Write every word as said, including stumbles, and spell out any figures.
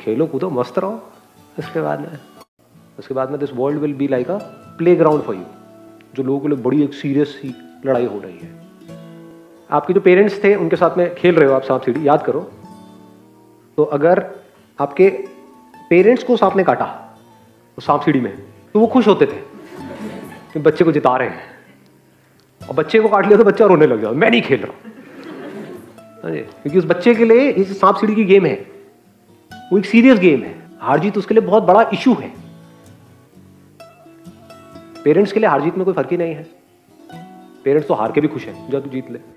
खेलो कूदो मस्त रहो। उसके बाद में उसके बाद में this world will be like a playground for you. जो लोगों के लिए बड़ी एक सीरियस सी लड़ाई हो रही है। आपके जो पेरेंट्स थे उनके साथ में खेल रहे हो आप सांप सीढ़ी, याद करो। तो अगर आपके पेरेंट्स को सांप ने काटा तो सांप सीढ़ी में, तो वो खुश होते थे कि बच्चे को जिता रहे हैं। और बच्चे को काट लिया तो बच्चा रोने लग जाता, मैं नहीं खेल रहा हूँ। क्योंकि उस बच्चे के लिए ये सांप सीढ़ी की गेम है, वो एक सीरियस गेम है। हार जीत उसके लिए बहुत बड़ा इशू है। पेरेंट्स के लिए हार जीत में कोई फर्क ही नहीं है, पेरेंट्स तो हार के भी खुश हैं जब जीत ले।